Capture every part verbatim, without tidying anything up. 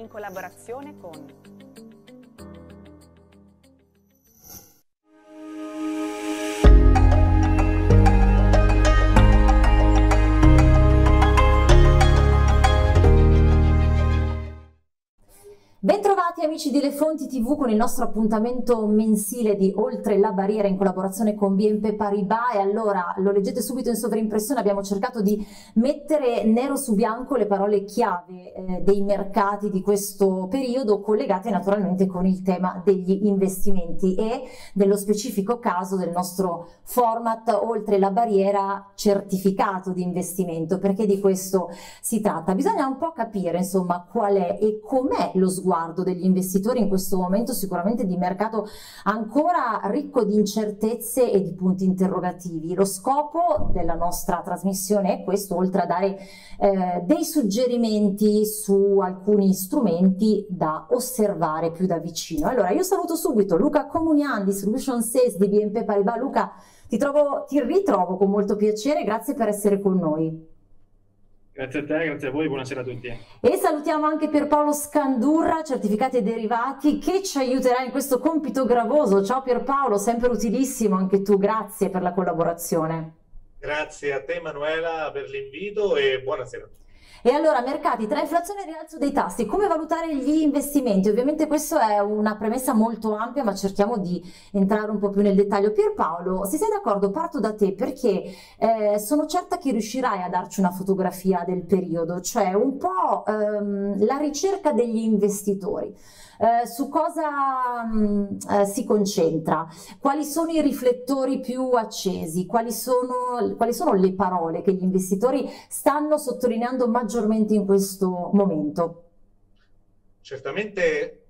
in collaborazione con Amici di Le Fonti tivù con il nostro appuntamento mensile di Oltre la Barriera in collaborazione con B N P Paribas. E allora lo leggete subito in sovraimpressione, abbiamo cercato di mettere nero su bianco le parole chiave eh, dei mercati di questo periodo, collegate naturalmente con il tema degli investimenti e nello specifico caso del nostro format Oltre la Barriera, certificato di investimento, perché di questo si tratta. Bisogna un po' capire insomma qual è e com'è lo sguardo degli investitori in questo momento sicuramente di mercato ancora ricco di incertezze e di punti interrogativi. Lo scopo della nostra trasmissione è questo, oltre a dare eh, dei suggerimenti su alcuni strumenti da osservare più da vicino. Allora io saluto subito Luca Comunian, Distribution Sales di B N P Paribas. Luca, ti, trovo, ti ritrovo con molto piacere, grazie per essere con noi. Grazie a te, grazie a voi, buonasera a tutti. E salutiamo anche Pierpaolo Scandurra, certificati e derivati, che ci aiuterà in questo compito gravoso. Ciao Pierpaolo, sempre utilissimo anche tu, grazie per la collaborazione. Grazie a te Emanuela per l'invito e buonasera a tutti. E allora, mercati, tra inflazione e rialzo dei tassi, come valutare gli investimenti? Ovviamente questa è una premessa molto ampia, ma cerchiamo di entrare un po' più nel dettaglio. Pierpaolo, se sei d'accordo parto da te, perché eh, sono certa che riuscirai a darci una fotografia del periodo, cioè un po' ehm, la ricerca degli investitori. Eh, su cosa mh, eh, si concentra, quali sono i riflettori più accesi, quali sono, quali sono le parole che gli investitori stanno sottolineando maggiormente in questo momento? Certamente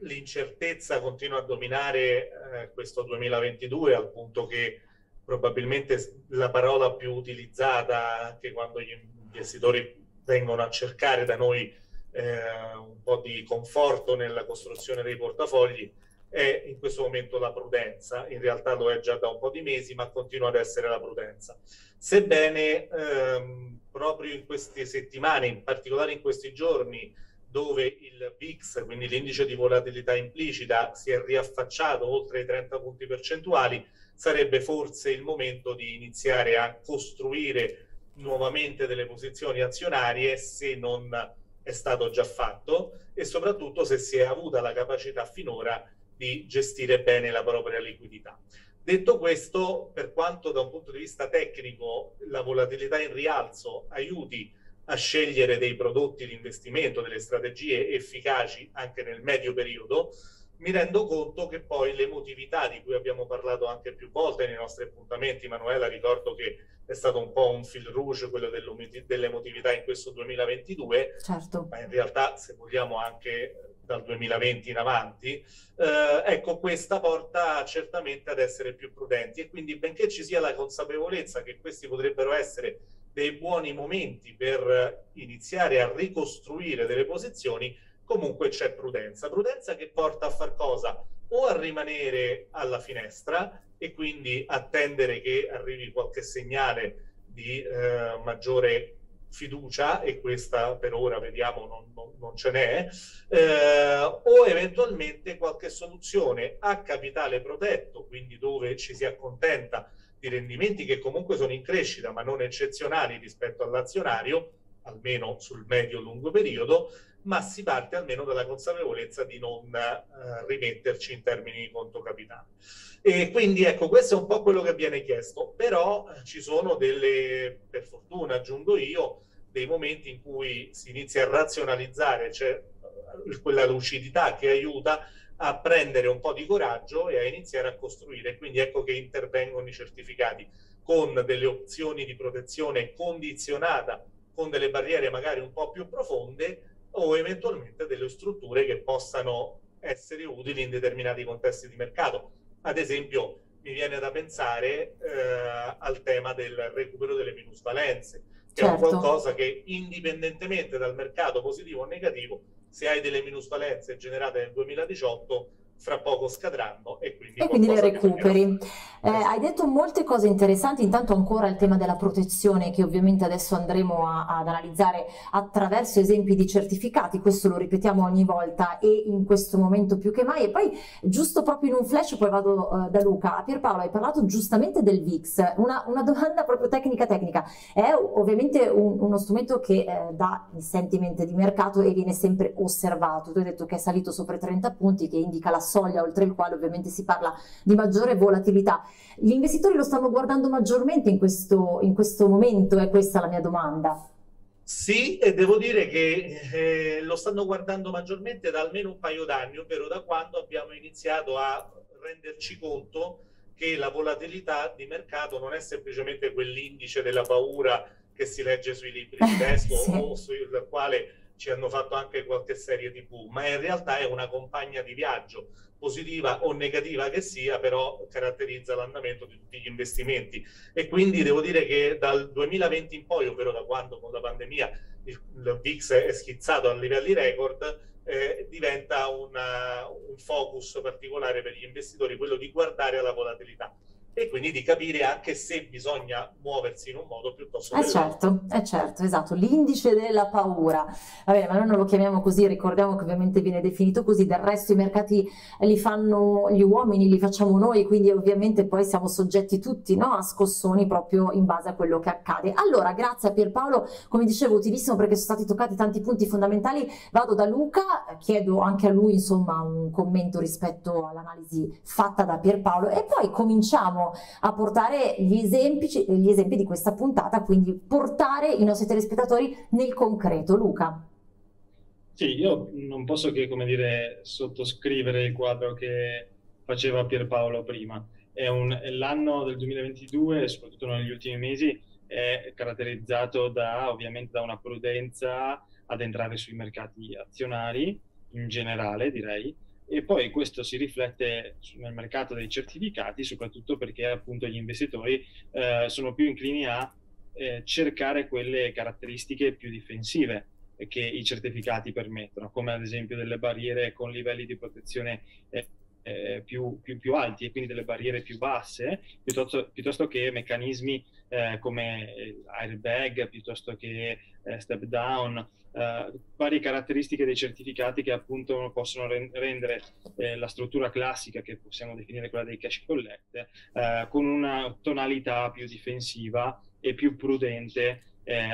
l'incertezza continua a dominare eh, questo duemilaventidue, al punto che probabilmente la parola più utilizzata anche quando gli investitori vengono a cercare da noi Eh, un po' di conforto nella costruzione dei portafogli è in questo momento la prudenza. In realtà lo è già da un po' di mesi, ma continua ad essere la prudenza, sebbene ehm, proprio in queste settimane, in particolare in questi giorni, dove il V I X, quindi l'indice di volatilità implicita, si è riaffacciato oltre i trenta punti percentuali, sarebbe forse il momento di iniziare a costruire nuovamente delle posizioni azionarie, se non è stato già fatto, e soprattutto se si è avuta la capacità finora di gestire bene la propria liquidità. Detto questo, per quanto da un punto di vista tecnico la volatilità in rialzo aiuti a scegliere dei prodotti di investimento, delle strategie efficaci anche nel medio periodo, mi rendo conto che poi l'emotività di cui abbiamo parlato anche più volte nei nostri appuntamenti, Manuela, ricordo che è stato un po' un fil rouge quello dell'emotività in questo duemilaventidue, certo, ma in realtà se vogliamo anche dal duemilaventi in avanti, eh, ecco, questa porta certamente ad essere più prudenti, e quindi benché ci sia la consapevolezza che questi potrebbero essere dei buoni momenti per iniziare a ricostruire delle posizioni, comunque c'è prudenza, prudenza che porta a far cosa? O a rimanere alla finestra e quindi attendere che arrivi qualche segnale di eh, maggiore fiducia, e questa per ora vediamo non, non, non ce n'è, eh, o eventualmente qualche soluzione a capitale protetto, quindi dove ci si accontenta di rendimenti che comunque sono in crescita ma non eccezionali rispetto all'azionario, almeno sul medio-lungo periodo, ma si parte almeno dalla consapevolezza di non eh, rimetterci in termini di conto capitale. E quindi ecco, questo è un po' quello che viene chiesto, però ci sono delle, per fortuna aggiungo io, dei momenti in cui si inizia a razionalizzare, cioè quella lucidità che aiuta a prendere un po' di coraggio e a iniziare a costruire. Quindi ecco che intervengono i certificati con delle opzioni di protezione condizionata, con delle barriere magari un po' più profonde, o eventualmente delle strutture che possano essere utili in determinati contesti di mercato. Ad esempio mi viene da pensare eh, al tema del recupero delle minusvalenze, che certo, è un qualcosa che indipendentemente dal mercato positivo o negativo, se hai delle minusvalenze generate nel duemiladiciotto fra poco scadranno e quindi, e quindi le recuperi. Eh, hai detto molte cose interessanti, intanto ancora il tema della protezione che ovviamente adesso andremo a, ad analizzare attraverso esempi di certificati, questo lo ripetiamo ogni volta e in questo momento più che mai. E poi giusto proprio in un flash, poi vado eh, da Luca. A Pierpaolo, hai parlato giustamente del V I X, una, una domanda proprio tecnica tecnica, è ovviamente un, uno strumento che eh, dà il sentiment di mercato e viene sempre osservato, tu hai detto che è salito sopra i trenta punti, che indica la soglia oltre il quale ovviamente si parla di maggiore volatilità. Gli investitori lo stanno guardando maggiormente in questo, in questo momento, è questa la mia domanda? Sì, e devo dire che eh, lo stanno guardando maggiormente da almeno un paio d'anni, ovvero da quando abbiamo iniziato a renderci conto che la volatilità di mercato non è semplicemente quell'indice della paura che si legge sui libri di testo sì. o sul quale ci hanno fatto anche qualche serie tv, ma in realtà è una compagna di viaggio, positiva o negativa che sia, però caratterizza l'andamento di tutti gli investimenti. E quindi devo dire che dal duemilaventi in poi, ovvero da quando con la pandemia il V I X è schizzato a livelli record, eh, diventa una, un focus particolare per gli investitori, quello di guardare alla volatilità e quindi di capire anche se bisogna muoversi in un modo piuttosto che eh certo, eh certo, esatto, l'indice della paura. Va bene, ma noi non lo chiamiamo così, ricordiamo che ovviamente viene definito così, del resto i mercati li fanno gli uomini, li facciamo noi, quindi ovviamente poi siamo soggetti tutti, no, a scossoni proprio in base a quello che accade. Allora, grazie a Pierpaolo, come dicevo, utilissimo perché sono stati toccati tanti punti fondamentali. Vado da Luca, chiedo anche a lui insomma un commento rispetto all'analisi fatta da Pierpaolo e poi cominciamo a portare gli esempi, gli esempi di questa puntata, quindi portare i nostri telespettatori nel concreto. Luca. Sì, io non posso che, come dire, sottoscrivere il quadro che faceva Pierpaolo prima. È un, l'anno del duemilaventidue, soprattutto negli ultimi mesi, è caratterizzato da, ovviamente, da una prudenza ad entrare sui mercati azionari in generale, direi, e poi questo si riflette nel mercato dei certificati, soprattutto perché appunto gli investitori eh, sono più inclini a eh, cercare quelle caratteristiche più difensive che i certificati permettono, come ad esempio delle barriere con livelli di protezione eh, eh, più, più, più alti e quindi delle barriere più basse, piuttosto, piuttosto che meccanismi eh, come airbag, piuttosto che eh, step down. Uh, varie caratteristiche dei certificati che appunto possono re rendere eh, la struttura classica, che possiamo definire quella dei cash collect, uh, con una tonalità più difensiva e più prudente eh,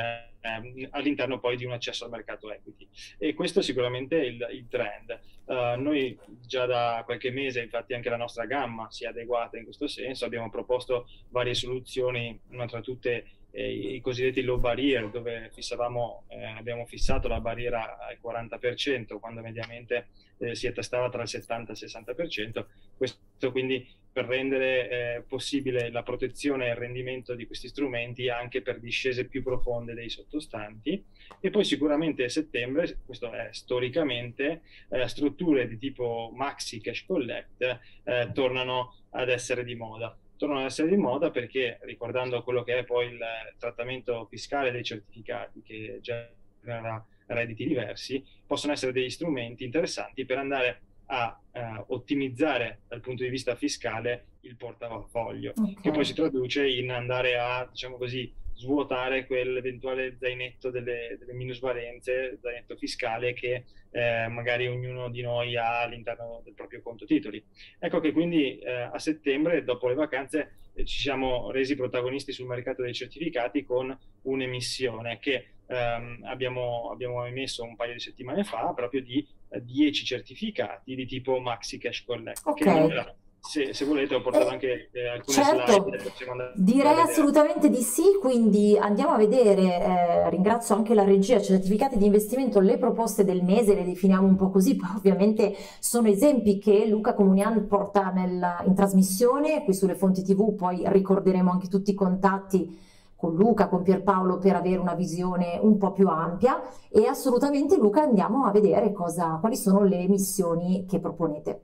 all'interno poi di un accesso al mercato equity. E questo è sicuramente il, il trend. Uh, noi già da qualche mese, infatti, anche la nostra gamma si è adeguata in questo senso, abbiamo proposto varie soluzioni, una tra tutte i cosiddetti low barrier, dove fissavamo, eh, abbiamo fissato la barriera al quaranta per cento quando mediamente eh, si attestava tra il settanta e il sessanta per cento, questo quindi per rendere eh, possibile la protezione e il rendimento di questi strumenti anche per discese più profonde dei sottostanti. E poi sicuramente a settembre, questo è storicamente, eh, strutture di tipo maxi cash collect eh, tornano ad essere di moda. Tornano ad essere di moda perché, ricordando quello che è poi il trattamento fiscale dei certificati che genera redditi diversi, possono essere degli strumenti interessanti per andare a eh, ottimizzare dal punto di vista fiscale il portafoglio, okay, che poi si traduce in andare a, diciamo così, svuotare quell'eventuale zainetto delle, delle minusvalenze, zainetto fiscale che eh, magari ognuno di noi ha all'interno del proprio conto titoli. Ecco che quindi eh, a settembre, dopo le vacanze, eh, ci siamo resi protagonisti sul mercato dei certificati con un'emissione che ehm, abbiamo, abbiamo emesso un paio di settimane fa, proprio di eh, dieci certificati di tipo Maxi Cash Collect. Okay. Che Se, se volete ho portato eh, anche eh, alcune certo, slide. Direi assolutamente di sì, quindi andiamo a vedere, eh, ringrazio anche la regia, certificati di investimento, le proposte del mese, le definiamo un po' così, poi ovviamente sono esempi che Luca Comunian porta nel, in trasmissione qui sulle Fonti tivù, poi ricorderemo anche tutti i contatti con Luca, con Pierpaolo, per avere una visione un po' più ampia. E assolutamente, Luca, andiamo a vedere cosa, quali sono le missioni che proponete.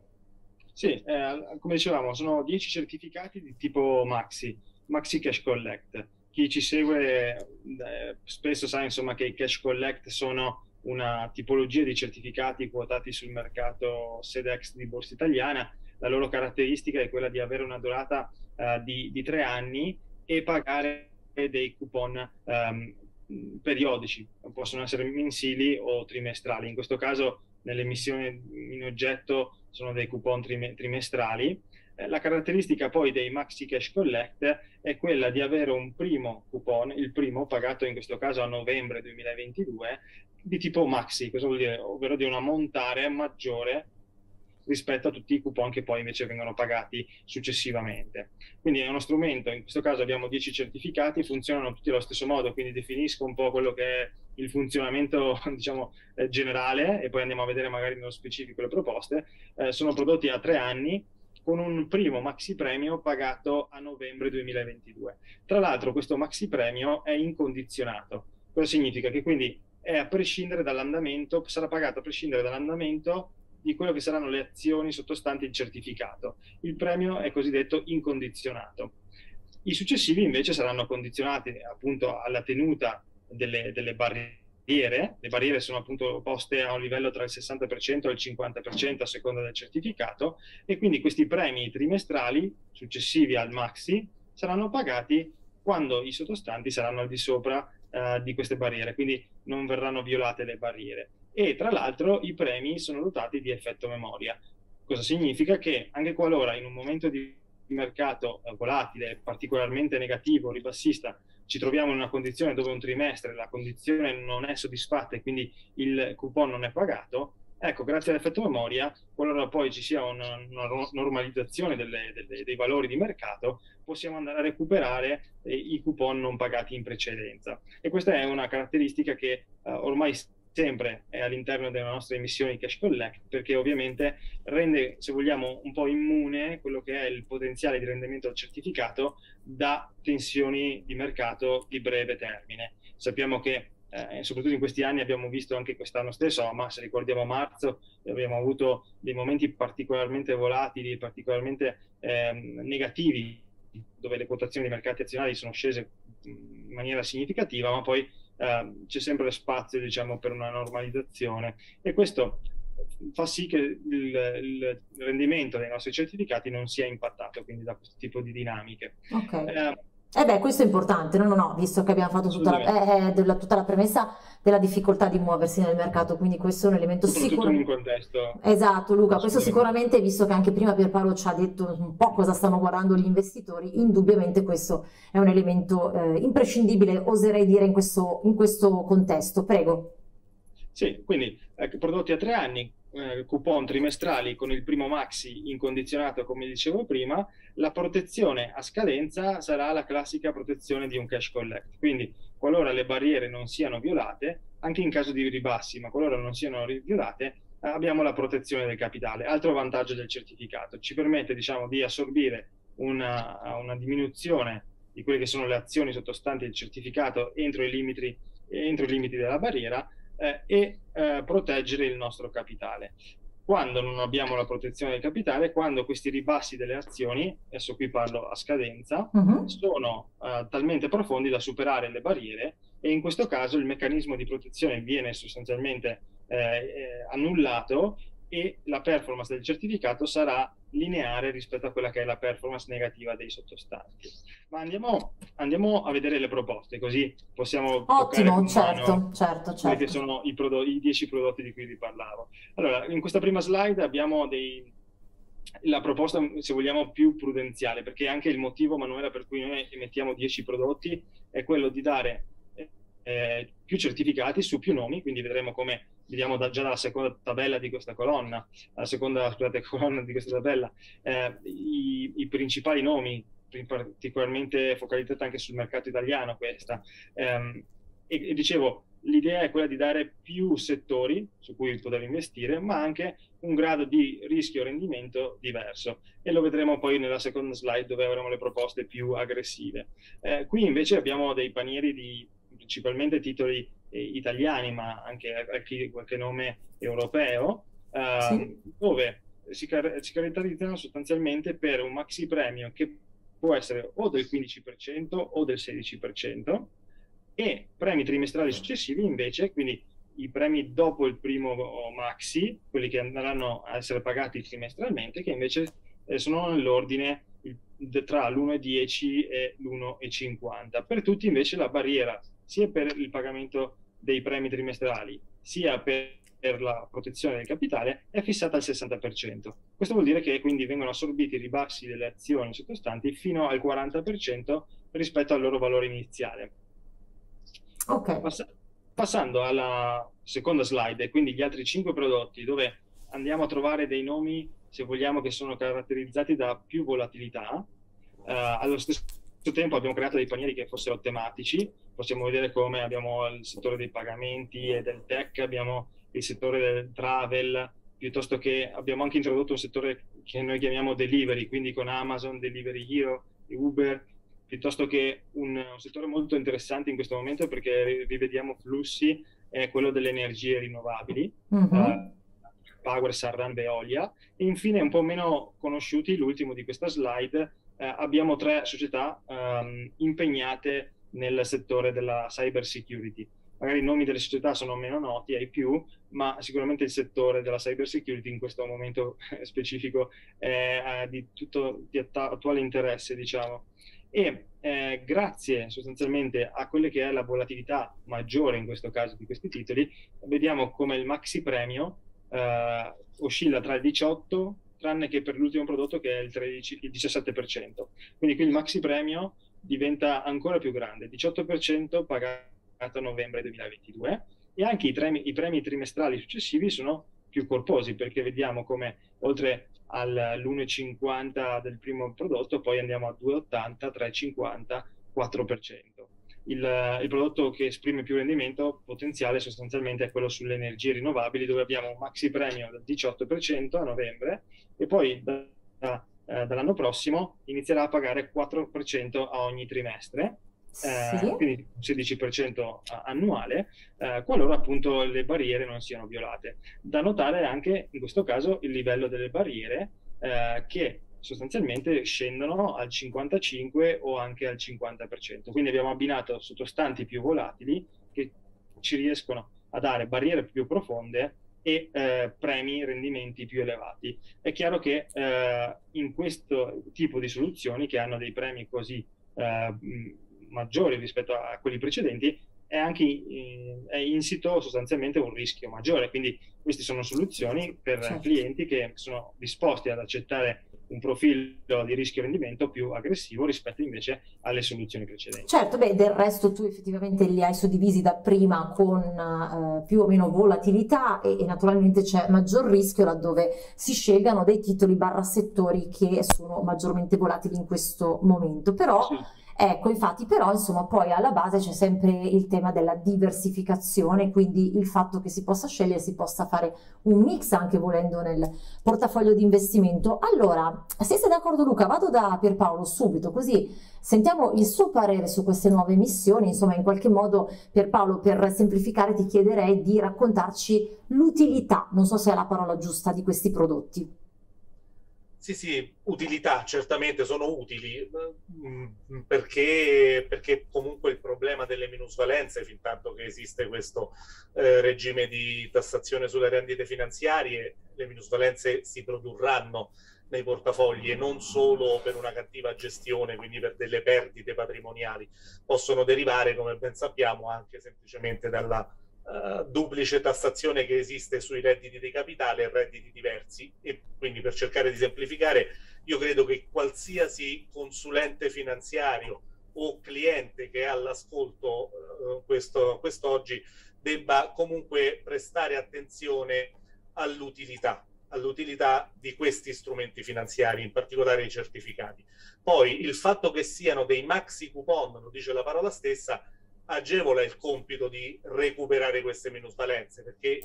Sì, eh, come dicevamo, sono dieci certificati di tipo Maxi, Maxi Cash Collect. Chi ci segue eh, spesso sa, insomma, che i Cash Collect sono una tipologia di certificati quotati sul mercato SEDEX di Borsa Italiana. La loro caratteristica è quella di avere una durata uh, di, di tre anni e pagare dei coupon um, periodici, possono essere mensili o trimestrali. In questo caso nell'emissione in oggetto sono dei coupon trim- trimestrali. La caratteristica poi dei Maxi Cash Collect è quella di avere un primo coupon, il primo pagato in questo caso a novembre duemilaventidue, di tipo Maxi, cosa vuol dire? Ovvero di un ammontare maggiore rispetto a tutti i coupon che poi invece vengono pagati successivamente. Quindi è uno strumento, in questo caso abbiamo dieci certificati, funzionano tutti allo stesso modo, quindi definisco un po' quello che è il funzionamento, diciamo, eh, generale, e poi andiamo a vedere magari nello specifico le proposte. Eh, sono prodotti a tre anni, con un primo maxi premio pagato a novembre duemilaventidue. Tra l'altro questo maxi premio è incondizionato. Cosa significa? Che quindi è a prescindere dall'andamento, sarà pagato a prescindere dall'andamento di quello che saranno le azioni sottostanti il certificato. Il premio è cosiddetto incondizionato. I successivi invece saranno condizionati appunto alla tenuta delle, delle barriere. Le barriere sono appunto poste a un livello tra il sessanta per cento e il cinquanta per cento a seconda del certificato, e quindi questi premi trimestrali successivi al maxi saranno pagati quando i sottostanti saranno al di sopra eh, di queste barriere, quindi non verranno violate le barriere. E tra l'altro i premi sono dotati di effetto memoria. Cosa significa? Che anche qualora in un momento di mercato volatile, particolarmente negativo, ribassista, ci troviamo in una condizione dove un trimestre la condizione non è soddisfatta e quindi il coupon non è pagato, ecco, grazie all'effetto memoria, qualora poi ci sia una, una normalizzazione delle, delle, dei valori di mercato, possiamo andare a recuperare eh, i coupon non pagati in precedenza. E questa è una caratteristica che eh, ormai sempre è all'interno delle nostre emissioni Cash Collect, perché ovviamente rende, se vogliamo, un po' immune quello che è il potenziale di rendimento del certificato da tensioni di mercato di breve termine. Sappiamo che eh, soprattutto in questi anni, abbiamo visto anche quest'anno stesso, ma se ricordiamo marzo, abbiamo avuto dei momenti particolarmente volatili, particolarmente eh, negativi, dove le quotazioni dei mercati azionari sono scese in maniera significativa, ma poi Uh, c'è sempre spazio, diciamo, per una normalizzazione, e questo fa sì che il, il rendimento dei nostri certificati non sia impattato quindi da questo tipo di dinamiche. Okay. Uh, Eh beh, questo è importante, no, no, no, visto che abbiamo fatto tutta la, eh, della, tutta la premessa della difficoltà di muoversi nel mercato, quindi questo è un elemento sicuro. In un contesto. Esatto, Luca, questo sicuramente, visto che anche prima Pierpaolo ci ha detto un po' cosa stanno guardando gli investitori, indubbiamente questo è un elemento eh, imprescindibile, oserei dire, in questo, in questo contesto. Prego. Sì, quindi eh, prodotti a tre anni, eh, coupon trimestrali con il primo maxi incondizionato, come dicevo prima. La protezione a scadenza sarà la classica protezione di un cash collect, quindi qualora le barriere non siano violate, anche in caso di ribassi, ma qualora non siano violate, abbiamo la protezione del capitale. Altro vantaggio del certificato, ci permette, diciamo, di assorbire una, una diminuzione di quelle che sono le azioni sottostanti al certificato entro i limiti, entro i limiti della barriera, eh, e eh, proteggere il nostro capitale. Quando non abbiamo la protezione del capitale, quando questi ribassi delle azioni, adesso qui parlo a scadenza, uh-huh. sono uh, talmente profondi da superare le barriere, e in questo caso il meccanismo di protezione viene sostanzialmente eh, eh, annullato, e la performance del certificato sarà lineare rispetto a quella che è la performance negativa dei sottostanti. Ma andiamo, andiamo a vedere le proposte, così possiamo Ottimo, certo, certo, certo. Che sono i, prod- i dieci prodotti di cui vi parlavo. Allora, in questa prima slide abbiamo dei, la proposta, se vogliamo, più prudenziale, perché anche il motivo, Manuela, per cui noi emettiamo dieci prodotti è quello di dare eh, più certificati su più nomi, quindi vedremo come vediamo da, già dalla seconda tabella di questa colonna, la seconda scusate, colonna di questa tabella, eh, i, i principali nomi, particolarmente focalizzata anche sul mercato italiano questa. Eh, e, e dicevo, l'idea è quella di dare più settori su cui poter investire, ma anche un grado di rischio rendimento diverso. E lo vedremo poi nella seconda slide, dove avremo le proposte più aggressive. Eh, qui invece abbiamo dei panieri di principalmente titoli italiani, ma anche qualche nome europeo, eh, sì. dove si, car- si caratterizzano sostanzialmente per un maxi premio che può essere o del quindici per cento o del sedici per cento, e premi trimestrali successivi invece, quindi i premi dopo il primo maxi, quelli che andranno a essere pagati trimestralmente, che invece eh, sono nell'ordine tra l'uno virgola dieci e l'uno virgola cinquanta. Per tutti invece la barriera, sia per il pagamento dei premi trimestrali, sia per per la protezione del capitale, è fissata al sessanta per cento. Questo vuol dire che quindi vengono assorbiti i ribassi delle azioni sottostanti fino al quaranta per cento rispetto al loro valore iniziale. Okay. Pass- passando alla seconda slide, e quindi gli altri cinque prodotti, dove andiamo a trovare dei nomi, se vogliamo, che sono caratterizzati da più volatilità. Eh, allo stesso tempo abbiamo creato dei panieri che fossero tematici. Possiamo vedere come abbiamo il settore dei pagamenti e del tech, abbiamo il settore del travel, piuttosto che abbiamo anche introdotto un settore che noi chiamiamo delivery, quindi con Amazon, Delivery Hero, Uber, piuttosto che un, un settore molto interessante in questo momento, perché rivediamo flussi, è quello delle energie rinnovabili, uh-huh. eh, Power, Sardan, Veolia, e infine un po' meno conosciuti, l'ultimo di questa slide, eh, abbiamo tre società eh, impegnate nel settore della cyber security. Magari i nomi delle società sono meno noti ai più, ma sicuramente il settore della cyber security in questo momento specifico è di tutto di atta- attuale interesse, diciamo. E eh, grazie sostanzialmente a quelle che è la volatilità maggiore in questo caso di questi titoli, vediamo come il maxi premio eh, oscilla tra il diciotto, tranne che per l'ultimo prodotto che è il, tredici, il diciassette per cento. Quindi qui il maxi premio diventa ancora più grande, diciotto per cento pagato a novembre duemilaventidue, e anche i premi, i premi trimestrali successivi sono più corposi, perché vediamo come oltre all'uno virgola cinquanta del primo prodotto poi andiamo a due virgola ottanta, tre virgola cinquanta, quattro per cento. Il, il prodotto che esprime più rendimento potenziale sostanzialmente è quello sulle energie rinnovabili, dove abbiamo un maxi premio del diciotto per cento a novembre e poi da, da, eh, dall'anno prossimo inizierà a pagare quattro per cento a ogni trimestre. Eh, sì. Quindi sedici per cento annuale, eh, qualora appunto le barriere non siano violate. Da notare anche in questo caso il livello delle barriere eh, che sostanzialmente scendono al cinquantacinque o anche al cinquanta per cento. Quindi abbiamo abbinato sottostanti più volatili che ci riescono a dare barriere più profonde e eh, premi, rendimenti più elevati. È chiaro che eh, in questo tipo di soluzioni che hanno dei premi così eh, maggiori rispetto a quelli precedenti, è anche in, è insito sostanzialmente un rischio maggiore, quindi queste sono soluzioni per certo. clienti che sono disposti ad accettare un profilo di rischio rendimento più aggressivo rispetto invece alle soluzioni precedenti. Certo, beh, del resto tu effettivamente li hai suddivisi da prima con eh, più o meno volatilità e, e naturalmente c'è maggior rischio laddove si scelgano dei titoli barra settori che sono maggiormente volatili in questo momento, però sì. Ecco, infatti, però, insomma, poi alla base c'è sempre il tema della diversificazione, quindi il fatto che si possa scegliere, si possa fare un mix anche volendo nel portafoglio di investimento. Allora, se sei d'accordo Luca, vado da Pierpaolo subito, così sentiamo il suo parere su queste nuove missioni. Insomma, in qualche modo, Pierpaolo, per semplificare ti chiederei di raccontarci l'utilità, non so se è la parola giusta, di questi prodotti. Sì, sì, utilità, certamente sono utili, perché, perché comunque il problema delle minusvalenze, fin tanto che esiste questo eh, regime di tassazione sulle rendite finanziarie, le minusvalenze si produrranno nei portafogli e non solo per una cattiva gestione, quindi per delle perdite patrimoniali. Possono derivare, come ben sappiamo, anche semplicemente dalla Uh, duplice tassazione che esiste sui redditi di capitale e redditi diversi, e quindi, per cercare di semplificare, io credo che qualsiasi consulente finanziario o cliente che è all'ascolto uh, questo, quest'oggi debba comunque prestare attenzione all'utilità all'utilità di questi strumenti finanziari, in particolare i certificati. Poi il fatto che siano dei maxi coupon, lo dice la parola stessa, agevola il compito di recuperare queste minusvalenze, perché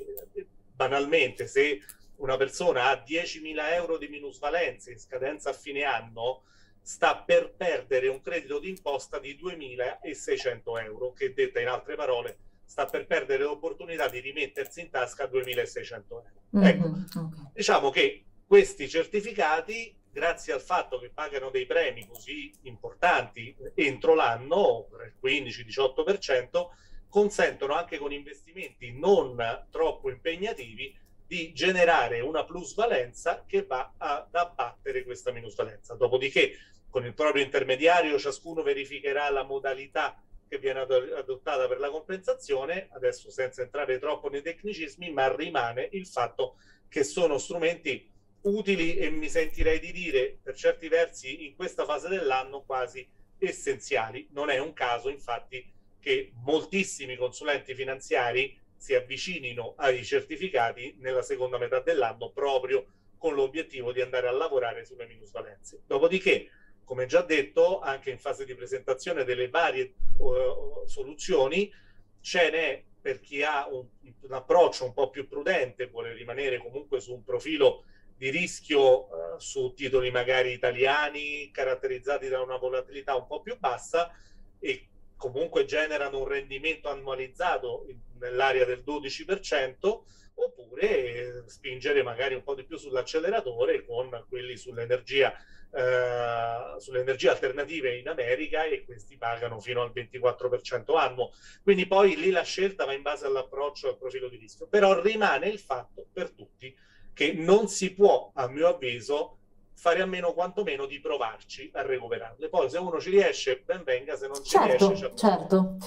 banalmente se una persona ha diecimila euro di minusvalenze in scadenza a fine anno, sta per perdere un credito d'imposta di duemilaseicento euro, che detta in altre parole sta per perdere l'opportunità di rimettersi in tasca duemilaseicento euro. Mm-hmm. Ecco, okay. Diciamo che questi certificati, grazie al fatto che pagano dei premi così importanti entro l'anno, quindici-diciotto per cento, consentono anche con investimenti non troppo impegnativi di generare una plusvalenza che va ad abbattere questa minusvalenza. Dopodiché, con il proprio intermediario, ciascuno verificherà la modalità che viene adottata per la compensazione, adesso senza entrare troppo nei tecnicismi, ma rimane il fatto che sono strumenti utili e mi sentirei di dire, per certi versi, in questa fase dell'anno quasi essenziali. Non è un caso, infatti, che moltissimi consulenti finanziari si avvicinino ai certificati nella seconda metà dell'anno proprio con l'obiettivo di andare a lavorare sulle minusvalenze. Dopodiché, come già detto, anche in fase di presentazione delle varie uh, soluzioni, ce n'è per chi ha un, un approccio un po' più prudente, vuole rimanere comunque su un profilo di rischio uh, su titoli magari italiani caratterizzati da una volatilità un po' più bassa e comunque generano un rendimento annualizzato nell'area del dodici per cento, oppure spingere magari un po' di più sull'acceleratore con quelli sull'energia, eh, sulle energie alternative in America, e questi pagano fino al ventiquattro per cento annuo. Quindi poi lì la scelta va in base all'approccio e al profilo di rischio. Però rimane il fatto per tutti che non si può, a mio avviso, fare a meno quantomeno di provarci a recuperarle. Poi se uno ci riesce, ben venga, se non ci certo, riesce... Certo, certo.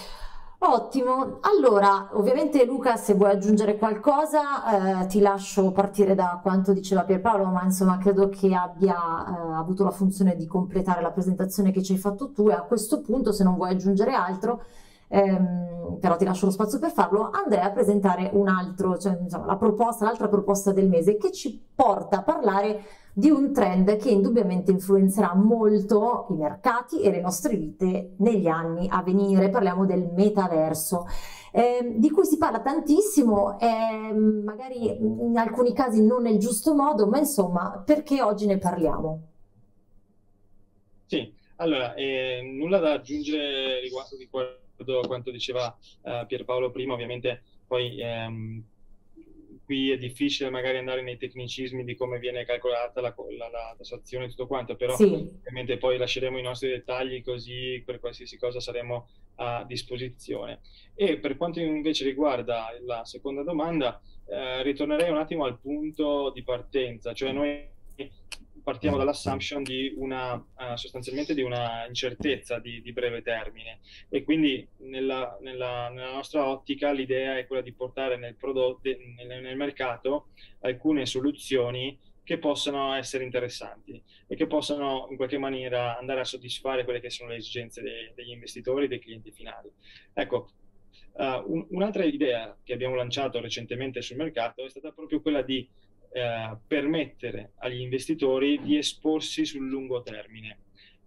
Ottimo. Allora, ovviamente Luca, se vuoi aggiungere qualcosa, eh, ti lascio partire da quanto diceva Pierpaolo, ma insomma credo che abbia eh, avuto la funzione di completare la presentazione che ci hai fatto tu, e a questo punto, se non vuoi aggiungere altro, ehm, però ti lascio lo spazio per farlo, andrei a presentare un altro, cioè insomma, la proposta, l'altra proposta del mese, che ci porta a parlare di un trend che indubbiamente influenzerà molto i mercati e le nostre vite negli anni a venire. Parliamo del metaverso, eh, di cui si parla tantissimo, eh, magari in alcuni casi non nel giusto modo, ma insomma, perché oggi ne parliamo? Sì, allora, eh, nulla da aggiungere riguardo, riguardo a quanto diceva eh, Pierpaolo prima. Ovviamente poi... Ehm, qui è difficile magari andare nei tecnicismi di come viene calcolata la, la, la tassazione e tutto quanto, però sì, ovviamente poi lasceremo i nostri dettagli, così per qualsiasi cosa saremo a disposizione. E per quanto invece riguarda la seconda domanda, eh, ritornerei un attimo al punto di partenza, cioè noi partiamo dall'assumption di una uh, sostanzialmente di una incertezza di, di breve termine, e quindi nella, nella, nella nostra ottica l'idea è quella di portare nel, prodotto, nel, nel mercato alcune soluzioni che possano essere interessanti e che possano in qualche maniera andare a soddisfare quelle che sono le esigenze dei, degli investitori e dei clienti finali. Ecco, uh, un'altra idea che abbiamo lanciato recentemente sul mercato è stata proprio quella di Eh, permettere agli investitori di esporsi sul lungo termine,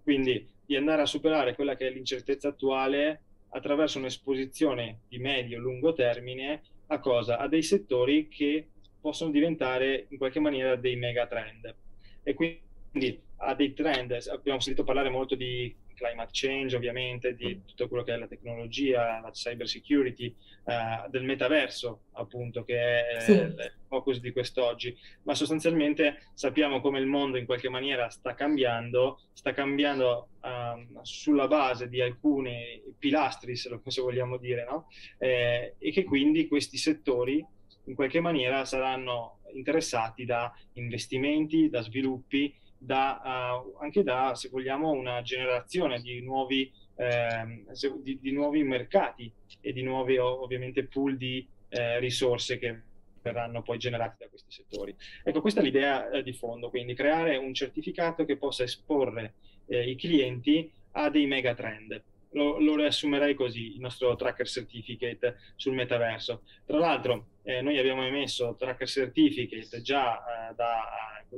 quindi di andare a superare quella che è l'incertezza attuale attraverso un'esposizione di medio-lungo termine a cosa? A dei settori che possono diventare in qualche maniera dei megatrend, e quindi a dei trend. Abbiamo sentito parlare molto di climate change, ovviamente, di tutto quello che è la tecnologia, la cyber security, uh, del metaverso, appunto, che è sì, il focus di quest'oggi. Ma sostanzialmente sappiamo come il mondo in qualche maniera sta cambiando, sta cambiando um, sulla base di alcuni pilastri, se lo se vogliamo dire, no? Eh, e che quindi questi settori in qualche maniera saranno interessati da investimenti, da sviluppi, da, uh, anche da, se vogliamo, una generazione di nuovi, eh, di, di nuovi mercati e di nuovi, ovviamente, pool di eh, risorse che verranno poi generate da questi settori. Ecco, questa è l'idea eh, di fondo, quindi creare un certificato che possa esporre eh, i clienti a dei megatrend. Lo, lo riassumerei così, il nostro tracker certificate sul metaverso. Tra l'altro eh, noi abbiamo emesso tracker certificate già eh, da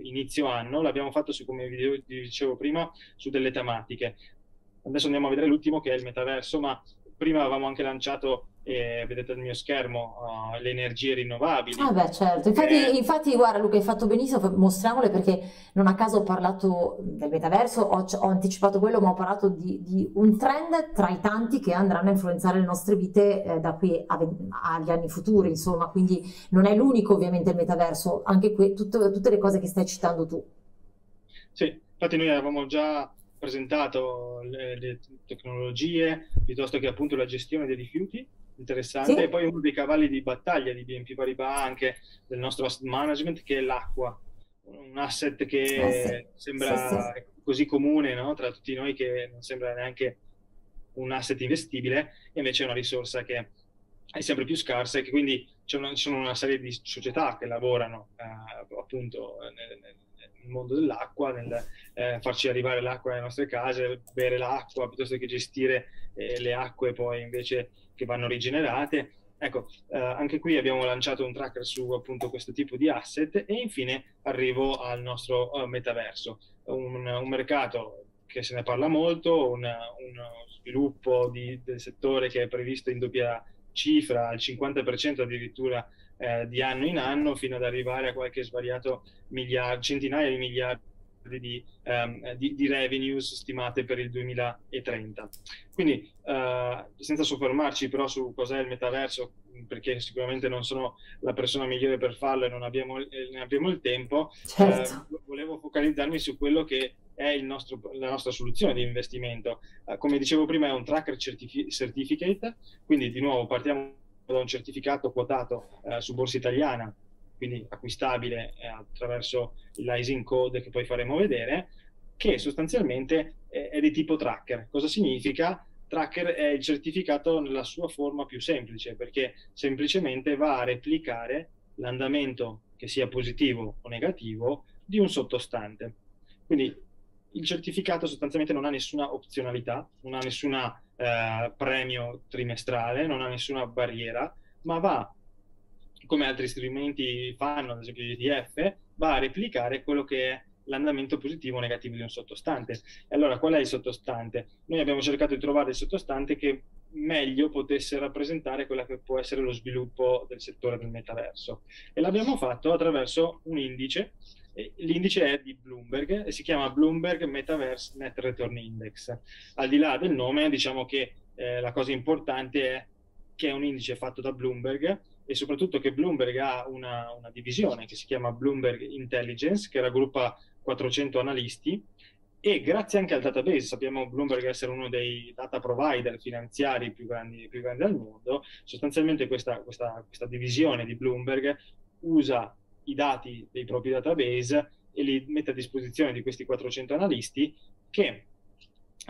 inizio anno, l'abbiamo fatto su, come vi dicevo prima, su delle tematiche. Adesso andiamo a vedere l'ultimo, che è il metaverso, ma prima avevamo anche lanciato, eh, vedete il mio schermo, uh, le energie rinnovabili. Ah beh, certo, infatti, eh... infatti guarda Luca, hai fatto benissimo, mostriamole, perché non a caso ho parlato del metaverso, ho, ho anticipato quello, ma ho parlato di, di un trend tra i tanti che andranno a influenzare le nostre vite eh, da qui a, agli anni futuri, insomma, quindi non è l'unico ovviamente il metaverso, anche qui tutto, tutte le cose che stai citando tu. Sì, infatti noi eravamo già presentato le, le tecnologie, piuttosto che appunto la gestione dei rifiuti, interessante, sì. E poi uno dei cavalli di battaglia di B N P Paribas, anche del nostro asset management, che è l'acqua, un asset che eh sì. sembra sì, sì. così comune, no? Tra tutti noi, che non sembra neanche un asset investibile, e invece è una risorsa che è sempre più scarsa, e che quindi c'è una, c'è una serie di società che lavorano eh, appunto nel, nel mondo dell'acqua, nel eh, farci arrivare l'acqua alle nostre case, bere l'acqua, piuttosto che gestire eh, le acque poi invece che vanno rigenerate. Ecco, eh, anche qui abbiamo lanciato un tracker su appunto questo tipo di asset. E infine arrivo al nostro uh, metaverso, un, un mercato che se ne parla molto, un, uno sviluppo di, del settore che è previsto in doppia cifra, al cinquanta per cento addirittura eh, di anno in anno, fino ad arrivare a qualche svariato miliardo, centinaia di miliardi di, ehm, di, di revenues stimate per il duemilatrenta. Quindi eh, senza soffermarci però su cos'è il metaverso, perché sicuramente non sono la persona migliore per farlo e non abbiamo, eh, ne abbiamo il tempo, certo. eh, volevo focalizzarmi su quello che è il nostro, la nostra soluzione di investimento. Eh, come dicevo prima, è un tracker certificate, quindi di nuovo partiamo da un certificato quotato eh, su Borsa Italiana, quindi acquistabile eh, attraverso l'I S I N code che poi faremo vedere, che sostanzialmente è, è di tipo tracker. Cosa significa? Tracker è il certificato nella sua forma più semplice, perché semplicemente va a replicare l'andamento, che sia positivo o negativo, di un sottostante. Quindi il certificato sostanzialmente non ha nessuna opzionalità, non ha nessuna eh, premio trimestrale, non ha nessuna barriera, ma va, come altri strumenti fanno, ad esempio l'E T F, va a replicare quello che è l'andamento positivo o negativo di un sottostante. E allora qual è il sottostante? Noi abbiamo cercato di trovare il sottostante che meglio potesse rappresentare quella che può essere lo sviluppo del settore del metaverso. E l'abbiamo fatto attraverso un indice. L'indice è di Bloomberg e si chiama Bloomberg Metaverse Net Return Index. Al di là del nome, diciamo che eh, la cosa importante è che è un indice fatto da Bloomberg, e soprattutto che Bloomberg ha una, una divisione che si chiama Bloomberg Intelligence, che raggruppa quattrocento analisti, e grazie anche al database, sappiamo Bloomberg essere uno dei data provider finanziari più grandi, più grandi al mondo. Sostanzialmente questa, questa, questa divisione di Bloomberg usa i dati dei propri database e li mette a disposizione di questi quattrocento analisti, che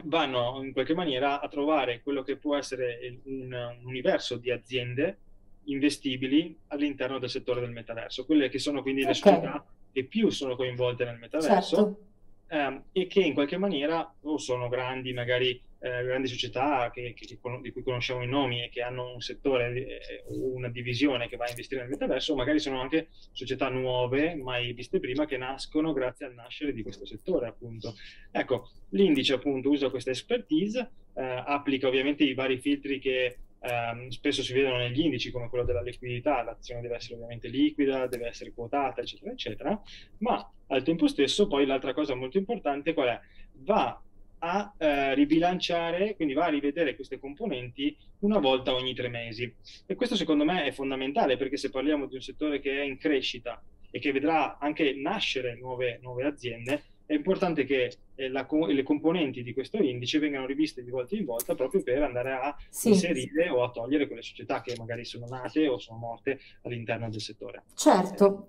vanno in qualche maniera a trovare quello che può essere un, un universo di aziende investibili all'interno del settore del metaverso, quelle che sono quindi okay. le società che più sono coinvolte nel metaverso, certo. ehm, e che in qualche maniera o sono grandi, magari eh, grandi società che, che, di cui conosciamo i nomi e che hanno un settore eh, una divisione che va a investire nel metaverso, o magari sono anche società nuove mai viste prima, che nascono grazie al nascere di questo settore appunto. Ecco, l'indice appunto usa questa expertise, eh, applica ovviamente i vari filtri che Um, spesso si vedono negli indici, come quello della liquidità. L'azione deve essere ovviamente liquida, deve essere quotata, eccetera eccetera, ma al tempo stesso poi l'altra cosa molto importante qual è? Va a eh, ribilanciare, quindi va a rivedere queste componenti una volta ogni tre mesi, e questo secondo me è fondamentale, perché se parliamo di un settore che è in crescita e che vedrà anche nascere nuove, nuove aziende, è importante che eh, la, le componenti di questo indice vengano riviste di volta in volta, proprio per andare a sì. inserire o a togliere quelle società che magari sono nate o sono morte all'interno del settore. Certo.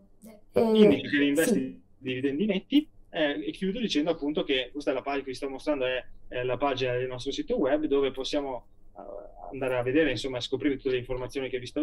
L'indice eh, che reinveste sì. dividendi netti. Eh, e chiudo dicendo appunto che questa è la pagina che vi sto mostrando, è, è la pagina del nostro sito web, dove possiamo andare a vedere, insomma, a scoprire tutte le informazioni che vi sto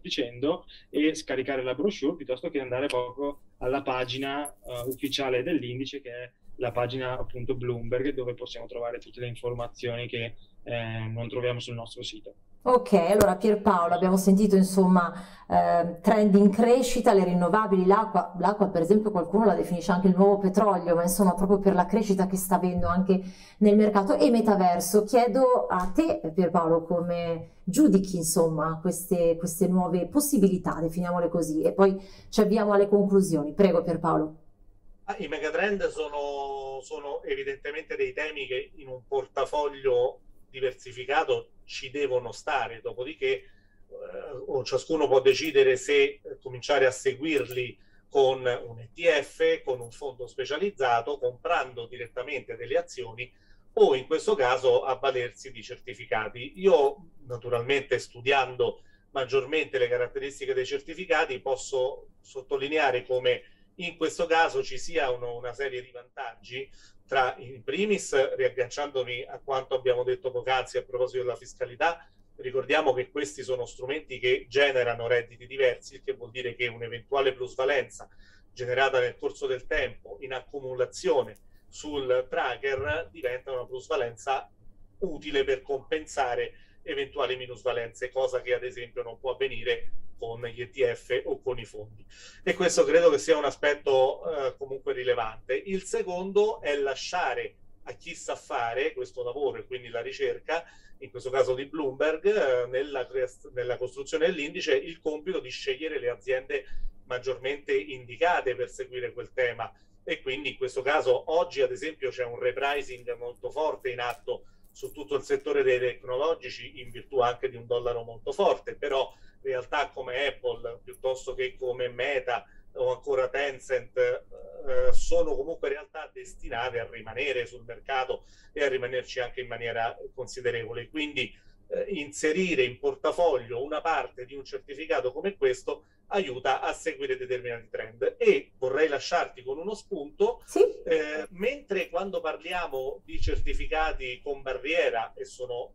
dicendo e scaricare la brochure, piuttosto che andare proprio alla pagina uh, ufficiale dell'indice, che è la pagina appunto Bloomberg, dove possiamo trovare tutte le informazioni che eh, non troviamo sul nostro sito. Ok, allora Pierpaolo, abbiamo sentito insomma eh, trend in crescita, le rinnovabili, l'acqua, l'acqua per esempio qualcuno la definisce anche il nuovo petrolio, ma insomma proprio per la crescita che sta avendo anche nel mercato, e metaverso. Chiedo a te Pierpaolo come giudichi insomma queste, queste nuove possibilità, definiamole così, e poi ci avviamo alle conclusioni. Prego Pierpaolo. Ah, i megatrend sono, sono evidentemente dei temi che in un portafoglio diversificato ci devono stare, dopodiché eh, ciascuno può decidere se cominciare a seguirli con un E T F, con un fondo specializzato, comprando direttamente delle azioni o in questo caso avvalersi di certificati. Io naturalmente, studiando maggiormente le caratteristiche dei certificati, posso sottolineare come in questo caso ci sia uno, una serie di vantaggi, tra in primis, riagganciandomi a quanto abbiamo detto poc'anzi a proposito della fiscalità, ricordiamo che questi sono strumenti che generano redditi diversi, che vuol dire che un'eventuale plusvalenza generata nel corso del tempo in accumulazione sul tracker diventa una plusvalenza utile per compensare eventuali minusvalenze, cosa che ad esempio non può avvenire con gli E T F o con i fondi. E questo credo che sia un aspetto eh, comunque rilevante. Il secondo è lasciare a chi sa fare questo lavoro, e quindi la ricerca, in questo caso di Bloomberg, eh, nella, nella costruzione dell'indice, il compito di scegliere le aziende maggiormente indicate per seguire quel tema. E quindi in questo caso oggi ad esempio c'è un repricing molto forte in atto su tutto il settore dei tecnologici, in virtù anche di un dollaro molto forte, però realtà come Apple, piuttosto che come Meta o ancora Tencent, eh, sono comunque realtà destinate a rimanere sul mercato e a rimanerci anche in maniera considerevole. Quindi eh, inserire in portafoglio una parte di un certificato come questo aiuta a seguire determinati trend. E vorrei lasciarti con uno spunto, sì. eh, mentre quando parliamo di certificati con barriera, e sono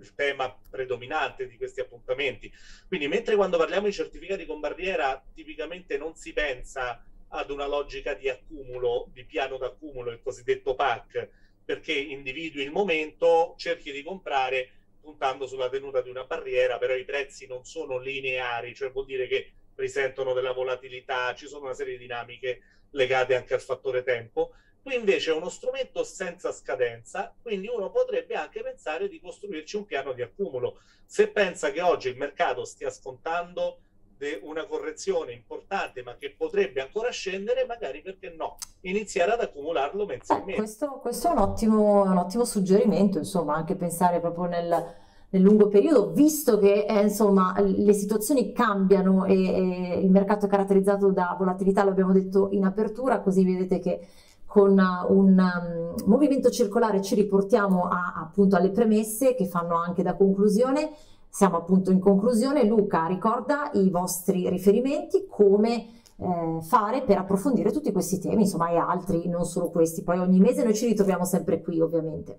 il tema predominante di questi appuntamenti, quindi mentre quando parliamo di certificati con barriera tipicamente non si pensa ad una logica di accumulo, di piano d'accumulo, il cosiddetto P A C, perché individui il momento, cerchi di comprare puntando sulla tenuta di una barriera, però i prezzi non sono lineari, cioè vuol dire che presentano della volatilità, ci sono una serie di dinamiche legate anche al fattore tempo. Qui invece è uno strumento senza scadenza, quindi uno potrebbe anche pensare di costruirci un piano di accumulo. Se pensa che oggi il mercato stia scontando de una correzione importante, ma che potrebbe ancora scendere, magari perché no, iniziare ad accumularlo mensilmente. Eh, questo, questo è un ottimo, un ottimo suggerimento, insomma, anche pensare proprio nel... nel lungo periodo, visto che eh, insomma le situazioni cambiano e, e il mercato è caratterizzato da volatilità, lo abbiamo detto in apertura, così vedete che con uh, un um, movimento circolare ci riportiamo a, appunto alle premesse che fanno anche da conclusione. Siamo appunto in conclusione. Luca, ricorda i vostri riferimenti, come eh, fare per approfondire tutti questi temi, insomma, e altri, non solo questi. Poi ogni mese noi ci ritroviamo sempre qui, ovviamente.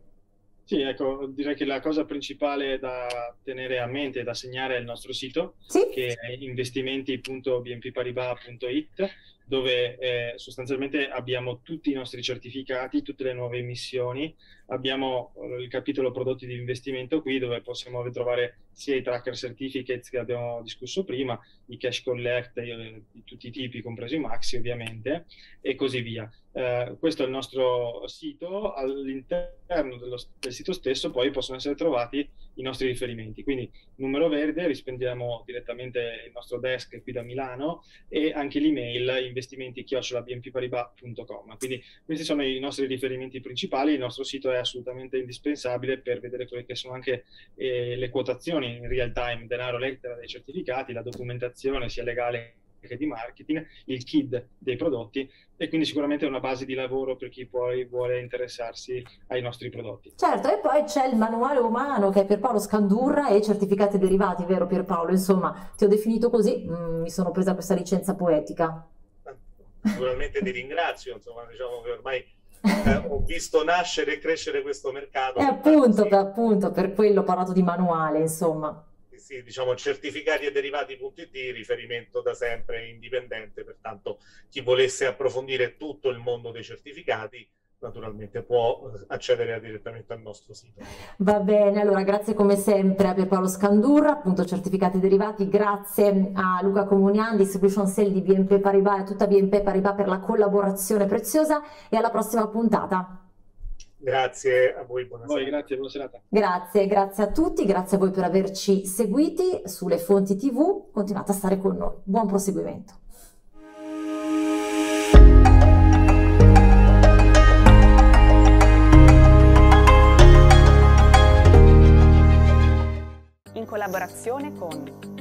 Sì, ecco, direi che la cosa principale da tenere a mente e da segnare è il nostro sito, sì, che è investimenti punto b n p paribas punto i t, dove eh, sostanzialmente abbiamo tutti i nostri certificati, tutte le nuove emissioni, abbiamo eh, il capitolo prodotti di investimento qui, dove possiamo ritrovare sia i tracker certificates che abbiamo discusso prima, i cash collect eh, di tutti i tipi, compresi i maxi ovviamente, e così via. Eh, questo è il nostro sito. All'interno dello, del sito stesso poi possono essere trovati i nostri riferimenti, quindi numero verde, rispondiamo direttamente il nostro desk qui da Milano, e anche l'email investimenti chiocciola b n p paribas punto com. Quindi questi sono i nostri riferimenti principali. Il nostro sito è assolutamente indispensabile per vedere quelle che sono anche eh, le quotazioni in real time, denaro lettera dei certificati, la documentazione sia legale che di marketing, il kit dei prodotti, e quindi sicuramente è una base di lavoro per chi poi vuole interessarsi ai nostri prodotti. Certo, e poi c'è il manuale umano, che è Pierpaolo Scandurra, e certificati e derivati, vero Pierpaolo? Insomma, ti ho definito così, mm, mi sono presa questa licenza poetica. Naturalmente ti ringrazio, insomma, diciamo che ormai eh, ho visto nascere e crescere questo mercato. E appunto, per, appunto, per quello ho parlato di manuale, insomma. Sì, diciamo certificati e derivati punto i t, riferimento da sempre indipendente, pertanto chi volesse approfondire tutto il mondo dei certificati naturalmente può accedere direttamente al nostro sito. Va bene, allora grazie come sempre a Pierpaolo Scandurra, appunto certificati e derivati, grazie a Luca Comunian, distribution sale di B N P Paribas e tutta B N P Paribas per la collaborazione preziosa, e alla prossima puntata. Grazie a voi, buona serata. Grazie, buona serata. Grazie, grazie a tutti, grazie a voi per averci seguiti su Le Fonti T V, continuate a stare con noi, buon proseguimento. In collaborazione con